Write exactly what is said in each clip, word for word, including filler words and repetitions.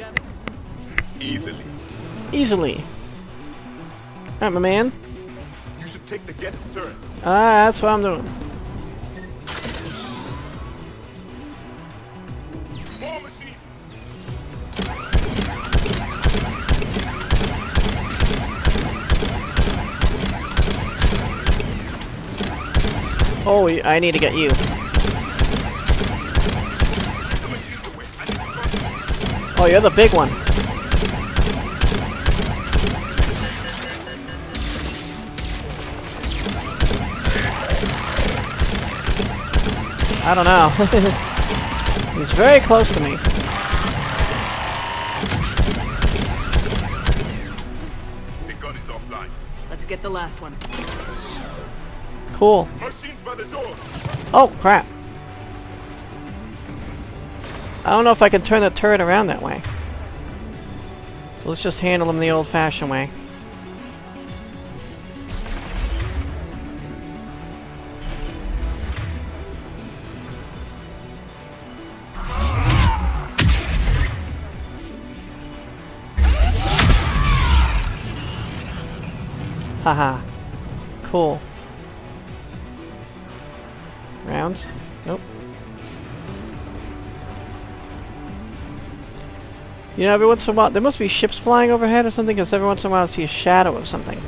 Javik? Easily. Easily. Alright, my man. You should take the Geth turret. Ah, that's what I'm doing. Oh, I need to get you. Oh, you're the big one. I don't know. He's very close to me. The gun is offline. Let's get the last one. Cool. Oh, crap. I don't know if I can turn the turret around that way. So let's just handle them the old-fashioned way. Haha. Cool. Rounds? Nope. You know, every once in a while, there must be ships flying overhead or something, because every once in a while I see a shadow of something.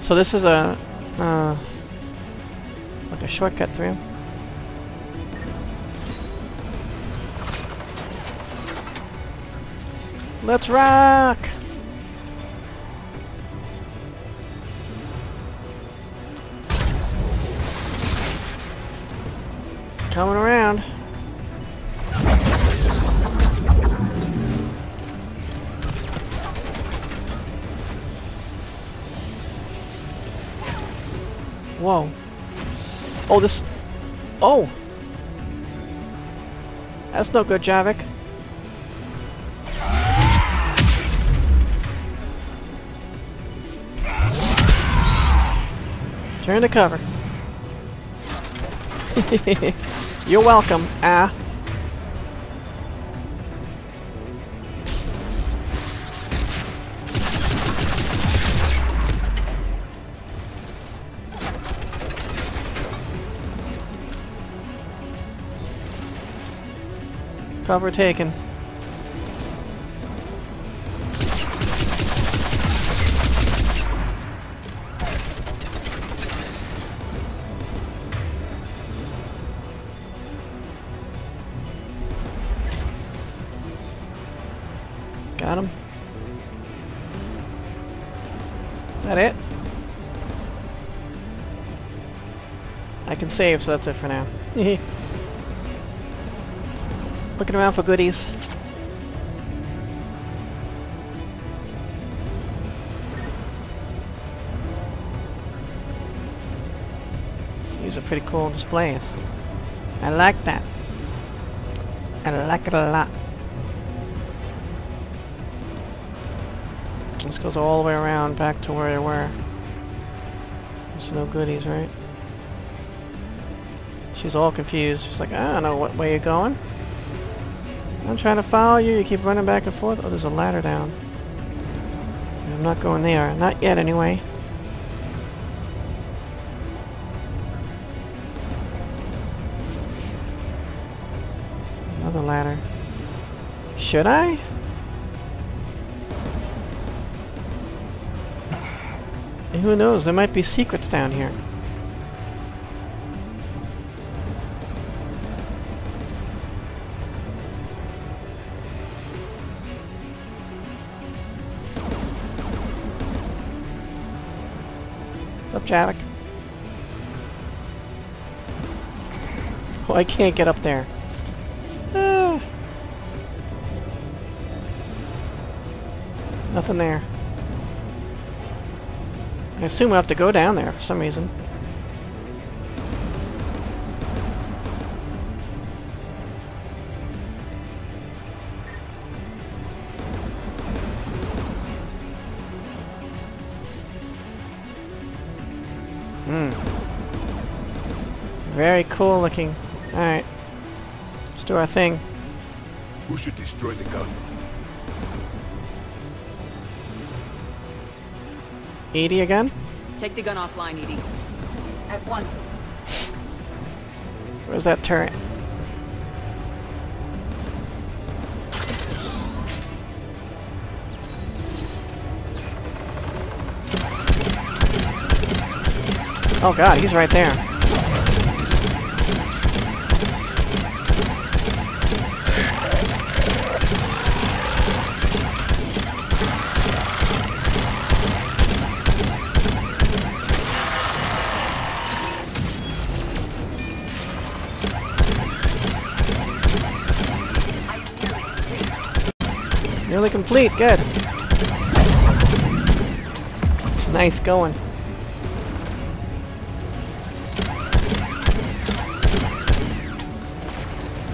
So this is a, uh, like a shortcut through. Let's rock! Coming around. Whoa. Oh, this... Oh! That's no good, Javik. Turn to cover. You're welcome, ah. Cover taken. Got him. Is that it? I can save, so that's it for now. Looking around for goodies. These are pretty cool displays. I like that. I like it a lot. This goes all the way around back to where they were. There's no goodies, right? She's all confused. She's like, I don't know what way you're going. I'm trying to follow you. You keep running back and forth. Oh, there's a ladder down. I'm not going there. Not yet, anyway. Another ladder. Should I? Who knows? There might be secrets down here. What's up, Javik? Oh, I can't get up there. Ah. Nothing there. I assume we'll have to go down there for some reason. Hmm. Very cool looking. Alright. Let's do our thing. Who should destroy the gun? E D I again? Take the gun offline, E D I. At once. Where's that turret? Oh god, he's right there. Nearly complete, good. Nice going.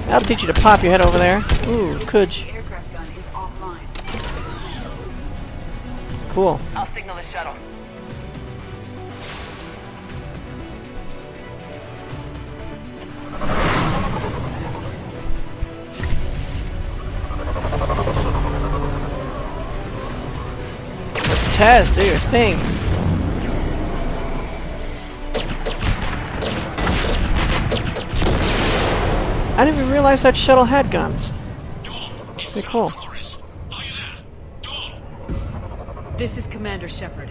That'll teach you to pop your head over there. Ooh, kudge. Cool. I'll signal the shuttle. Tez, do your thing. I didn't even realize that shuttle had guns. Pretty cool. This is Commander Shepard.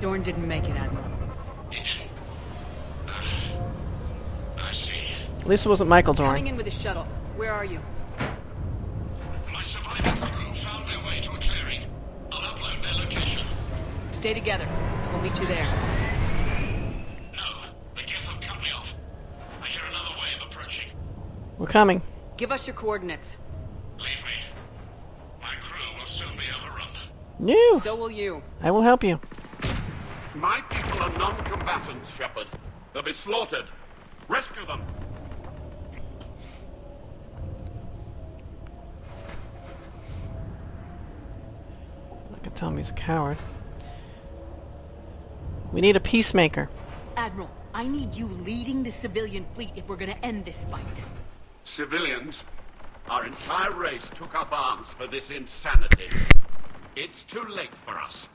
Dorn didn't make it, Admiral. He didn't. I see. At least it wasn't Michael Dorn. Coming in with a shuttle. Where are you? My surviving crew found their way to a clearing. I'll upload their location. Stay together. We'll meet you there. We're coming. Give us your coordinates. Leave me. My crew will soon be overrun. No. So will you. I will help you. My people are non-combatants, Shepard. They'll be slaughtered. Rescue them. I can tell him he's a coward. We need a peacemaker. Admiral, I need you leading the civilian fleet if we're going to end this fight. Civilians, our entire race took up arms for this insanity. It's too late for us.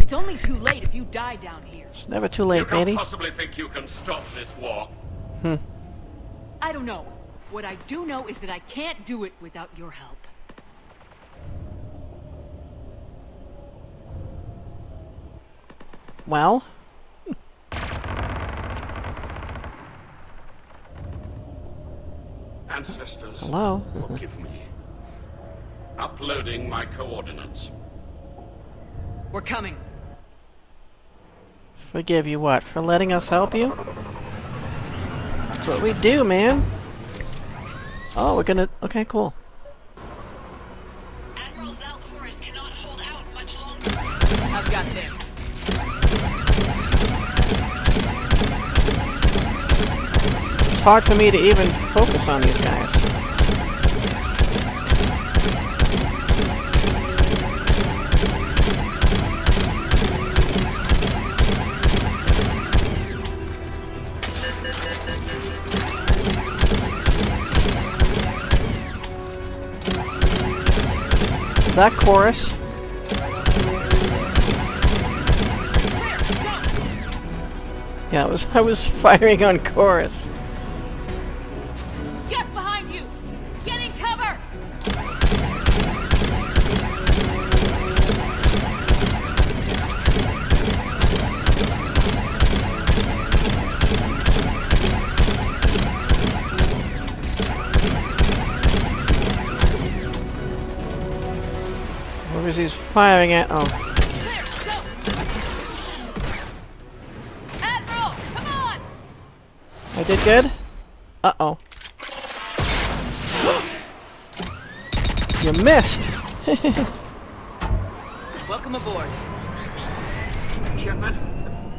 It's only too late if you die down here. It's never too late, baby. You can't possibly think you can stop this war. Hmm. I don't know. What I do know is that I can't do it without your help. Well? Ancestors, hello. Forgive me. Uploading my coordinates. We're coming. Forgive you what? For letting us help you? That's what we do, man. Oh, we're gonna... Okay, cool. Admiral Zaal'Koris cannot hold out much longer. I've got this. It's hard for me to even focus on these guys. Is that Koris? Yeah, it was, I was firing on Koris. He's firing at. Oh. Clear, Admiral, come on! I did good? Uh oh. You missed! Welcome aboard. Shepard,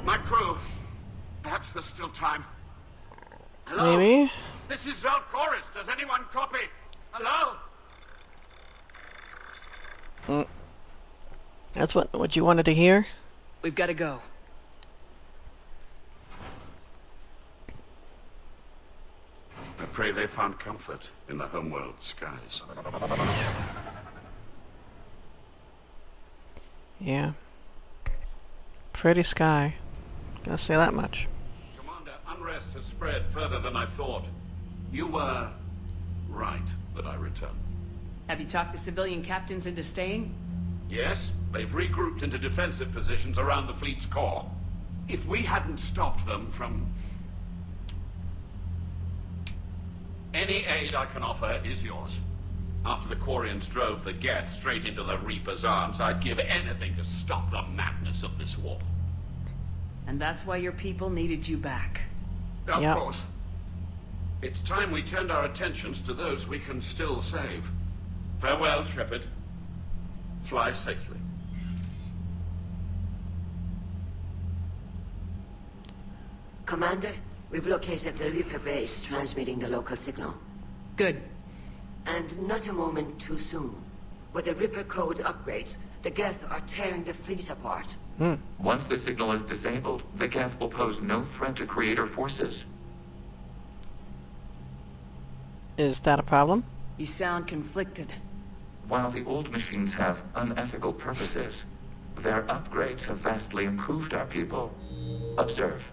my crew. Perhaps there's still time. Hello? Maybe? This is Zaal'Koris. Does anyone copy? Hello? Mm. That's what what you wanted to hear? We've got to go. I pray they found comfort in the homeworld skies. Yeah. Pretty sky. Gotta say that much. Commander, unrest has spread further than I thought. You were right that I returned. Have you talked the civilian captains into staying? Yes. They've regrouped into defensive positions around the fleet's core. If we hadn't stopped them from... Any aid I can offer is yours. After the Quarians drove the Geth straight into the Reapers' arms, I'd give anything to stop the madness of this war. And that's why your people needed you back. Of yep. course. It's time we turned our attentions to those we can still save. Farewell, Shepard. Fly safely. Commander, we've located the Reaper base transmitting the local signal. Good. And not a moment too soon. With the Reaper code upgrades, the Geth are tearing the fleet apart. Hmm. Once the signal is disabled, the Geth will pose no threat to Creator forces. Is that a problem? You sound conflicted. While the old machines have unethical purposes, their upgrades have vastly improved our people. Observe.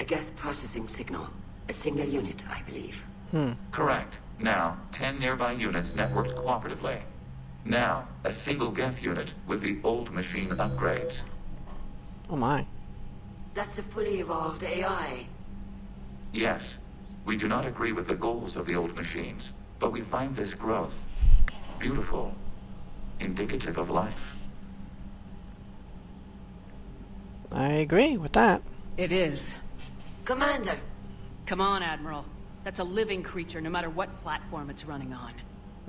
A Geth processing signal. A single unit, I believe. Hmm. Correct. Now, ten nearby units networked cooperatively. Now, a single Geth unit with the old machine upgrades. Oh my. That's a fully evolved A I. Yes. We do not agree with the goals of the old machines, but we find this growth beautiful, indicative of life. I agree with that. It is. Commander! Come on, Admiral. That's a living creature, no matter what platform it's running on.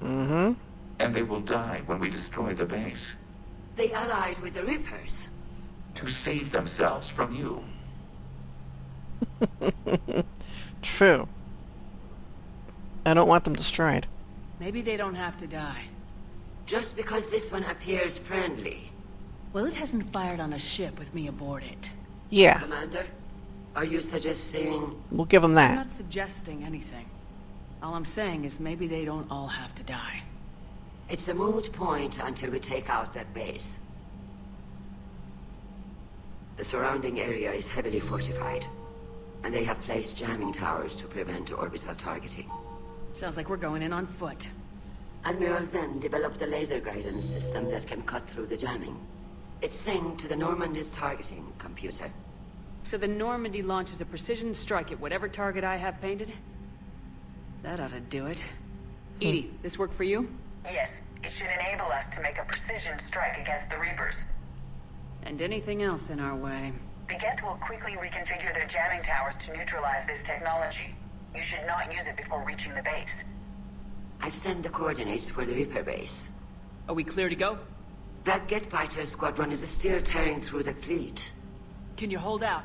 Mm-hmm. And they will die when we destroy the base. They allied with the Reapers. To save themselves from you. True. I don't want them destroyed. Maybe they don't have to die. Just because this one appears friendly. Well, it hasn't fired on a ship with me aboard it. Yeah. Commander? Are you suggesting... We'll give them that. I'm not suggesting anything. All I'm saying is maybe they don't all have to die. It's a moot point until we take out that base. The surrounding area is heavily fortified, and they have placed jamming towers to prevent orbital targeting. Sounds like we're going in on foot. Admiral Xen developed a laser guidance system that can cut through the jamming. It's synced to the Normandy's targeting computer. So the Normandy launches a precision strike at whatever target I have painted? That ought to do it. Hmm. E D I, this work for you? Yes, it should enable us to make a precision strike against the Reapers. And anything else in our way. The Geth will quickly reconfigure their jamming towers to neutralize this technology. You should not use it before reaching the base. I've sent the coordinates for the Reaper base. Are we clear to go? That Geth fighter squadron is still tearing through the fleet. Can you hold out?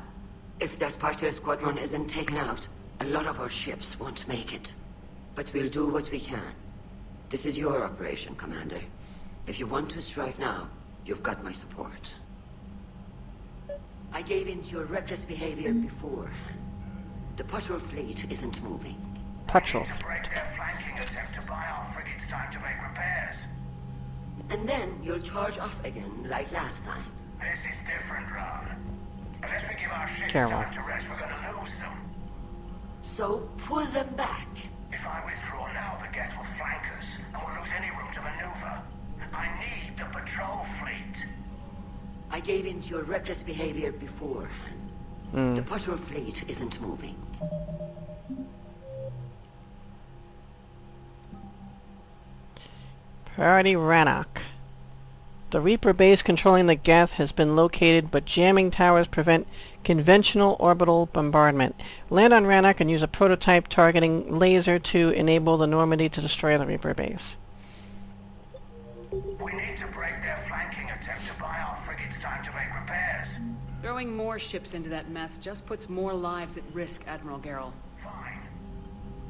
If that fighter squadron isn't taken out, a lot of our ships won't make it. But we'll do what we can. This is your operation, Commander. If you want to strike now, you've got my support. I gave in to your reckless behavior before. The Patrol fleet isn't moving. Patrol. To break their flanking attempt to buy off frigates time to make repairs. And then you'll charge off again, like last time. This is different, Ron. Unless we give our ships time to rest, we're gonna lose them. So, pull them back. If I withdraw now, the Geth will flank us, and we'll lose any room to maneuver. I need the patrol fleet. I gave in to your reckless behavior before. Mm. The patrol fleet isn't moving. Priority Rannoch. The Reaper base controlling the Geth has been located, but jamming towers prevent conventional orbital bombardment. Land on Rannoch and use a prototype targeting laser to enable the Normandy to destroy the Reaper base. We need to break their flanking attempt to buy our frigates time to make repairs. Throwing more ships into that mess just puts more lives at risk, Admiral Gerrel. Fine.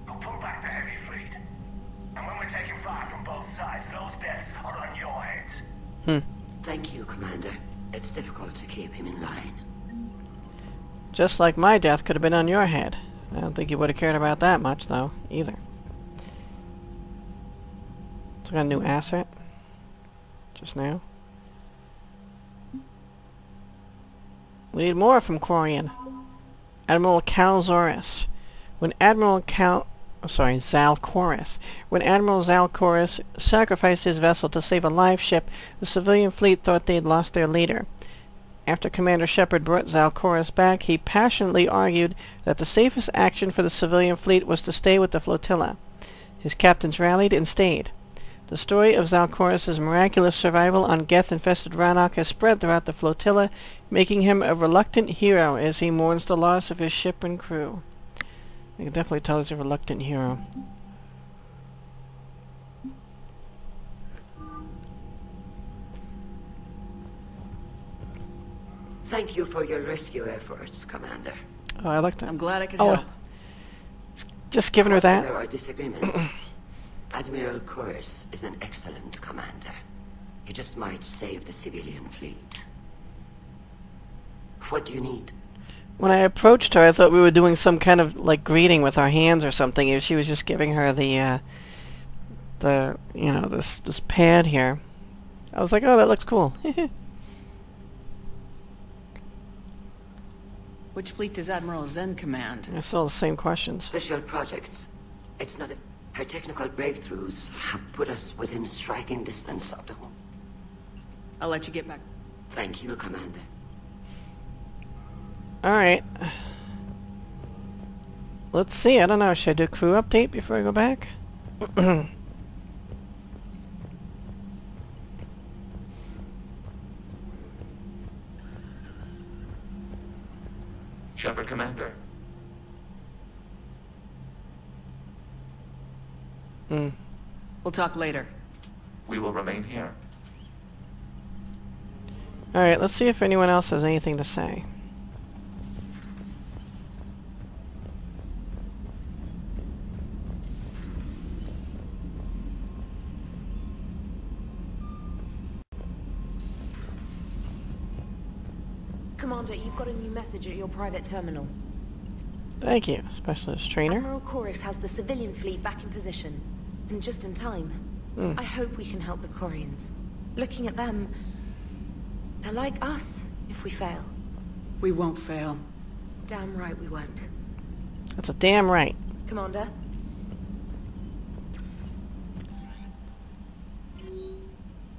I'll pull back the heavy fleet. And when we're taking fire from both sides, those deaths are on your heads. Hmm. Thank you, Commander. It's difficult to keep him in line. Just like my death could have been on your head. I don't think you would have cared about that much, though, either. So I got a new asset just now. We need more from Quarian. Admiral Koris. When Admiral Cal... Oh, sorry, Zaal'Koris. When Admiral Zaal'Koris sacrificed his vessel to save a live ship, the civilian fleet thought they'd lost their leader. After Commander Shepard brought Zaal'Koris back, he passionately argued that the safest action for the civilian fleet was to stay with the flotilla. His captains rallied and stayed. The story of Zaal'Koris' miraculous survival on Geth-infested Rannoch has spread throughout the flotilla, making him a reluctant hero as he mourns the loss of his ship and crew. You can definitely tell he's a reluctant hero. Thank you for your rescue efforts, Commander. Oh, I like that. I'm glad I could oh. help. Just giving her that. There are disagreements. Admiral Koris is an excellent commander. He just might save the civilian fleet. What do you need? When I approached her, I thought we were doing some kind of, like, greeting with our hands or something. She was just giving her the, uh, the, you know, this, this pad here. I was like, oh, that looks cool. Which fleet does Admiral Xen command? I saw the same questions. Special projects. It's not... A, her technical breakthroughs have put us within striking distance of the home. I'll let you get back. Thank you, Commander. Alright. Let's see, I don't know, should I do a crew update before I go back? Shepard, Commander. Mm. We'll talk later. We will remain here. Alright, let's see if anyone else has anything to say. Commander, you've got a new message at your private terminal. Thank you, Specialist Trainer. Admiral Koris has the civilian fleet back in position, and just in time. Mm. I hope we can help the Quarians. Looking at them, they're like us if we fail. We won't fail. Damn right we won't. That's a damn right. Commander.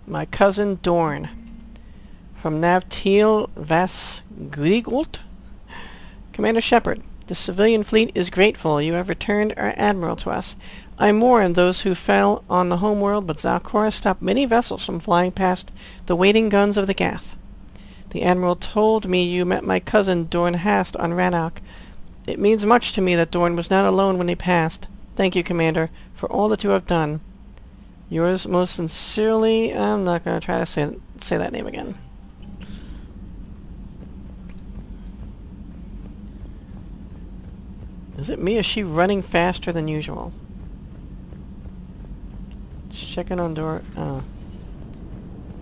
My cousin Dorn. From Navteel Vesk, Commander Shepard, the civilian fleet is grateful you have returned our admiral to us. I mourn those who fell on the homeworld, but Zaal'Koris stopped many vessels from flying past the waiting guns of the Geth. The admiral told me you met my cousin Dorn Hastt on Rannoch. It means much to me that Dorn was not alone when he passed. Thank you, Commander, for all that you have done. Yours most sincerely. I'm not going to try to say, say that name again. Is it me? Is she running faster than usual? Let's check in on Dora. Uh,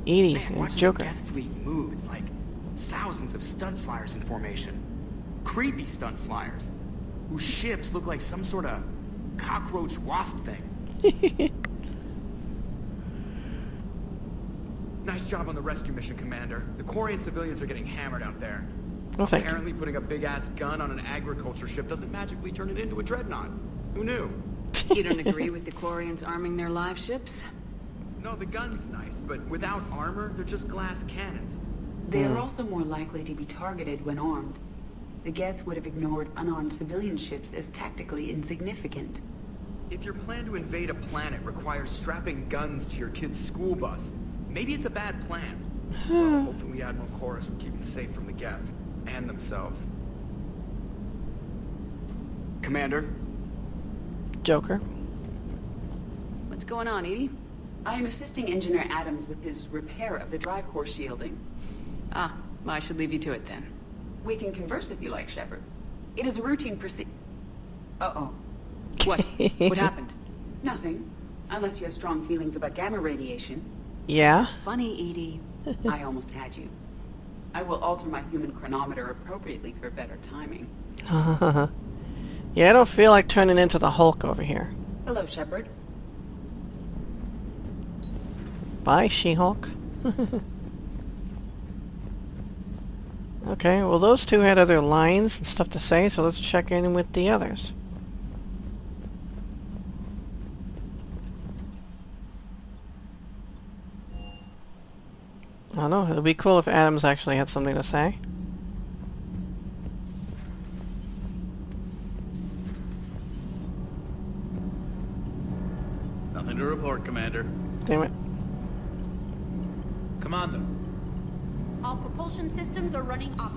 E D I and Joker. Man, watching the Geth fleet move, it's like thousands of stunt flyers in formation. Creepy stunt flyers, whose ships look like some sort of cockroach wasp thing. Nice job on the rescue mission, Commander. The Quarian civilians are getting hammered out there. Well, thank Apparently you. putting a big-ass gun on an agriculture ship doesn't magically turn it into a dreadnought. Who knew? You don't agree with the Quarians arming their live ships? No, the gun's nice, but without armor, they're just glass cannons. They are also more likely to be targeted when armed. The Geth would have ignored unarmed civilian ships as tactically insignificant. If your plan to invade a planet requires strapping guns to your kid's school bus, maybe it's a bad plan. Well, hopefully Admiral Koris will keep you safe from the Geth. And themselves. Commander? Joker? What's going on, Edie? I am assisting Engineer Adams with his repair of the drive core shielding. Ah, well, I should leave you to it then. We can converse if you like, Shepard. It is a routine procedure. Uh-oh. What? What happened? Nothing. Unless you have strong feelings about gamma radiation. Yeah? Funny, Edie. I almost had you. I will alter my human chronometer appropriately for better timing. Yeah, I don't feel like turning into the Hulk over here. Hello, Shepard. Bye, She-Hulk. Okay, well those two had other lines and stuff to say, so let's check in with the others. I don't know, it would be cool if Adams actually had something to say. Nothing to report, Commander. Damn it. Commander. All propulsion systems are running off.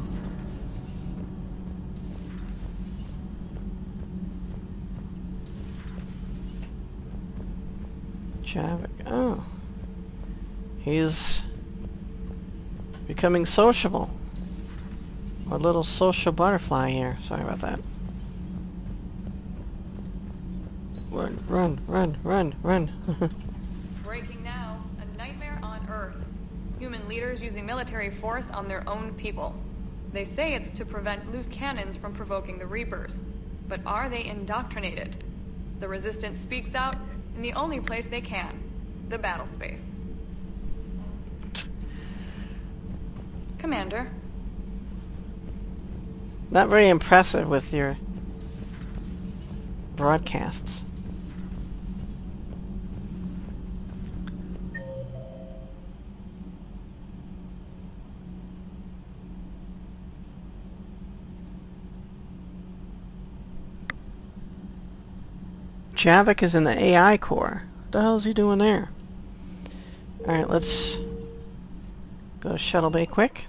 Javik. Oh. He's becoming sociable. A little social butterfly here. Sorry about that. Run, run, run, run, run. Breaking now, a nightmare on Earth. Human leaders using military force on their own people. They say it's to prevent loose cannons from provoking the Reapers. But are they indoctrinated? The Resistance speaks out in the only place they can, the battle space. Commander. Not very impressive with your broadcasts. Javik is in the A I Corps. What the hell is he doing there? Alright, let's go to Shuttle Bay quick.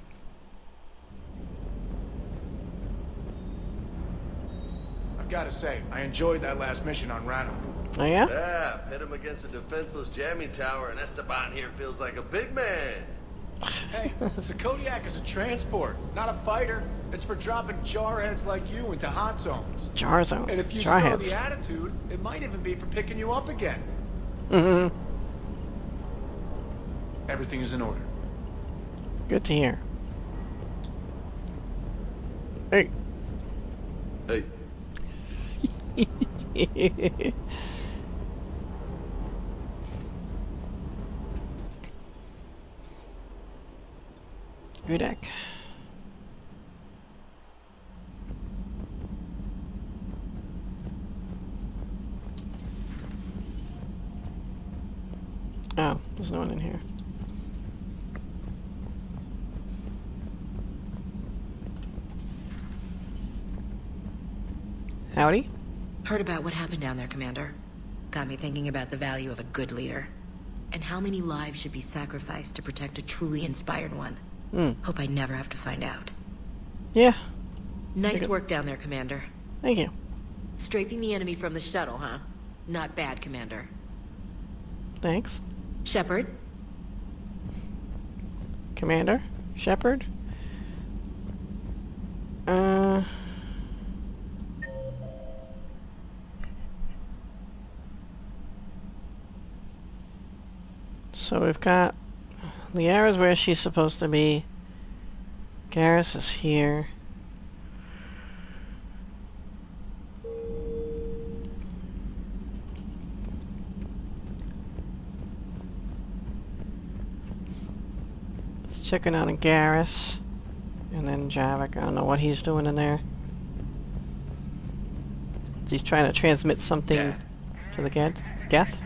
Gotta say, I enjoyed that last mission on Rannoch. Oh yeah? Yeah, pit him against a defenseless jamming tower, and Esteban here feels like a big man. Hey, the Kodiak is a transport, not a fighter. It's for dropping jarheads like you into hot zones. Jar zone. And if you show the attitude, it might even be for picking you up again. Mm-hmm. Everything is in order. Good to hear. Hey. Hey. Kodiak. Oh, there's no one in here. Howdy. Heard about what happened down there, Commander. Got me thinking about the value of a good leader. And how many lives should be sacrificed to protect a truly inspired one. Mm. Hope I never have to find out. Yeah. Nice work down there, Commander. Thank you. Strafing the enemy from the shuttle, huh? Not bad, Commander. Thanks. Shepard? Commander? Shepard? Uh... So we've got Liara's where she's supposed to be. Garrus is here. Let's check in on Garrus. And then Javik. I don't know what he's doing in there. He's trying to transmit something Dad. to the Geth. Geth?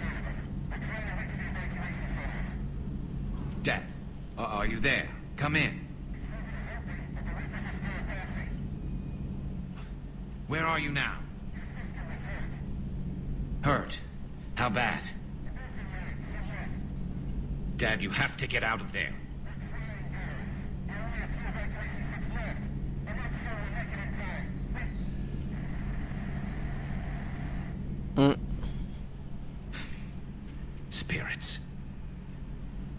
Dad, uh, are you there? Come in. Where are you now? Hurt. How bad? Dad, you have to get out of there. Mm. Spirits.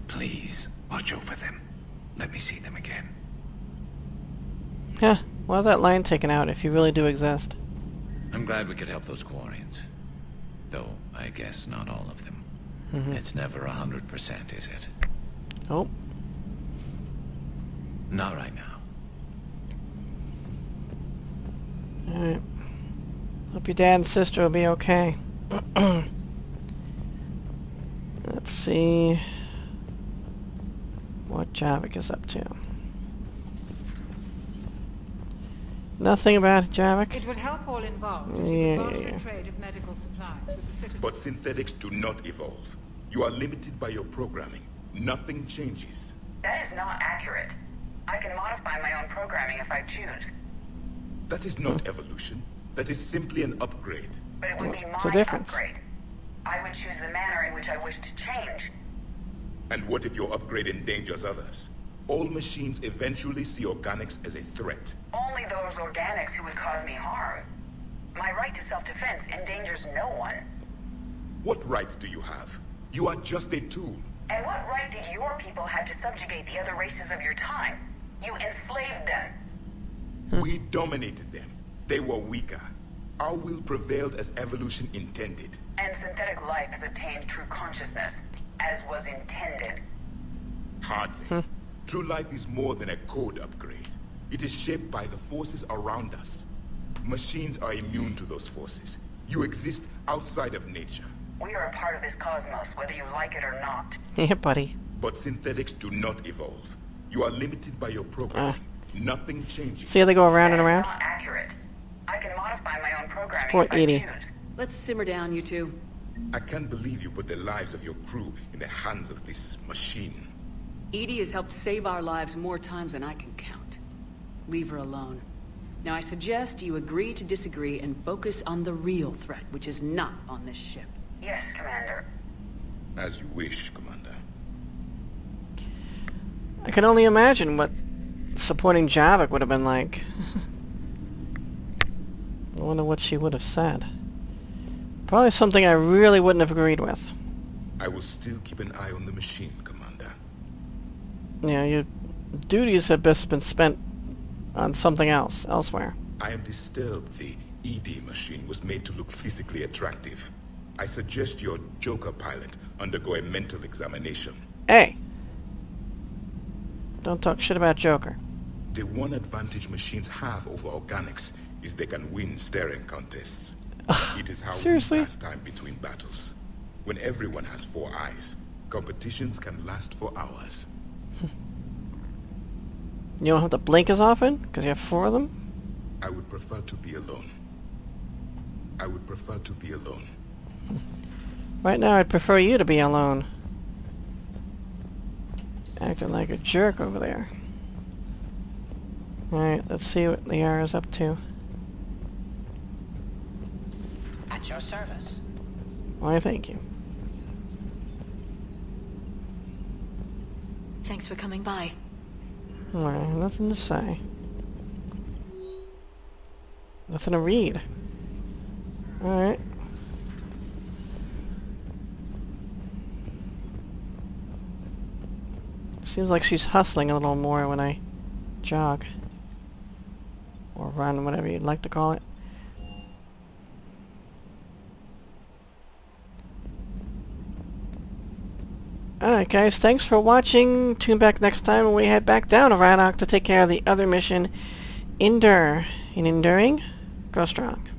Please, watch over them. Let me see them again. Yeah, why is that line taken out if you really do exist? I'm glad we could help those Quarians. Though, I guess not all of them. Mm-hmm. It's never a hundred percent, is it? Nope. Not right now. Alright. Hope your dad and sister will be okay. Let's see what Javik is up to. Nothing about it, Javik. It would help all involved if you yeah, yeah, yeah. trade of medical supplies with the citizens. But synthetics do not evolve. You are limited by your programming. Nothing changes. That is not accurate. I can modify my own programming if I choose. That is not huh. evolution. That is simply an upgrade. But it would be my difference. upgrade. I would choose the manner in which I wish to change. And what if your upgrade endangers others? All machines eventually see organics as a threat. Only those organics who would cause me harm. My right to self-defense endangers no one. What rights do you have? You are just a tool. And what right did your people have to subjugate the other races of your time? You enslaved them. Hmm. We dominated them. They were weaker. Our will prevailed as evolution intended. And synthetic life has attained true consciousness, as was intended. Hardly. Hmm. True life is more than a code upgrade. It is shaped by the forces around us. Machines are immune to those forces. You exist outside of nature. We are a part of this cosmos, whether you like it or not. Yeah, buddy. But synthetics do not evolve. You are limited by your programming. Uh. Nothing changes. See how they go around and around? Not accurate. I can modify my own programming. Support E D I. Let's simmer down, you two. I can't believe you put the lives of your crew in the hands of this machine. E D I has helped save our lives more times than I can count. Leave her alone. Now I suggest you agree to disagree and focus on the real threat, which is not on this ship. Yes, Commander. As you wish, Commander. I can only imagine what supporting Javik would have been like. I wonder what she would have said. Probably something I really wouldn't have agreed with. I will still keep an eye on the machine, Commander. Yeah, your duties have best been spent on something else, elsewhere. I am disturbed the E D I machine was made to look physically attractive. I suggest your Joker pilot undergo a mental examination. Hey! Don't talk shit about Joker. The one advantage machines have over organics is they can win staring contests. It is how Seriously? we pass time between battles. When everyone has four eyes, competitions can last for hours. You don't have to blink as often? Because you have four of them? I would prefer to be alone. I would prefer to be alone. Right now, I'd prefer you to be alone. Acting like a jerk over there. Alright, let's see what the Yara's up to. At your service. Why, thank you. Thanks for coming by. Alright, nothing to say. Nothing to read. Alright. Seems like she's hustling a little more when I jog. Or run, whatever you'd like to call it. Alright guys, thanks for watching. Tune back next time when we head back down to Rannoch to take care of the other mission. Endure. In enduring, grow strong.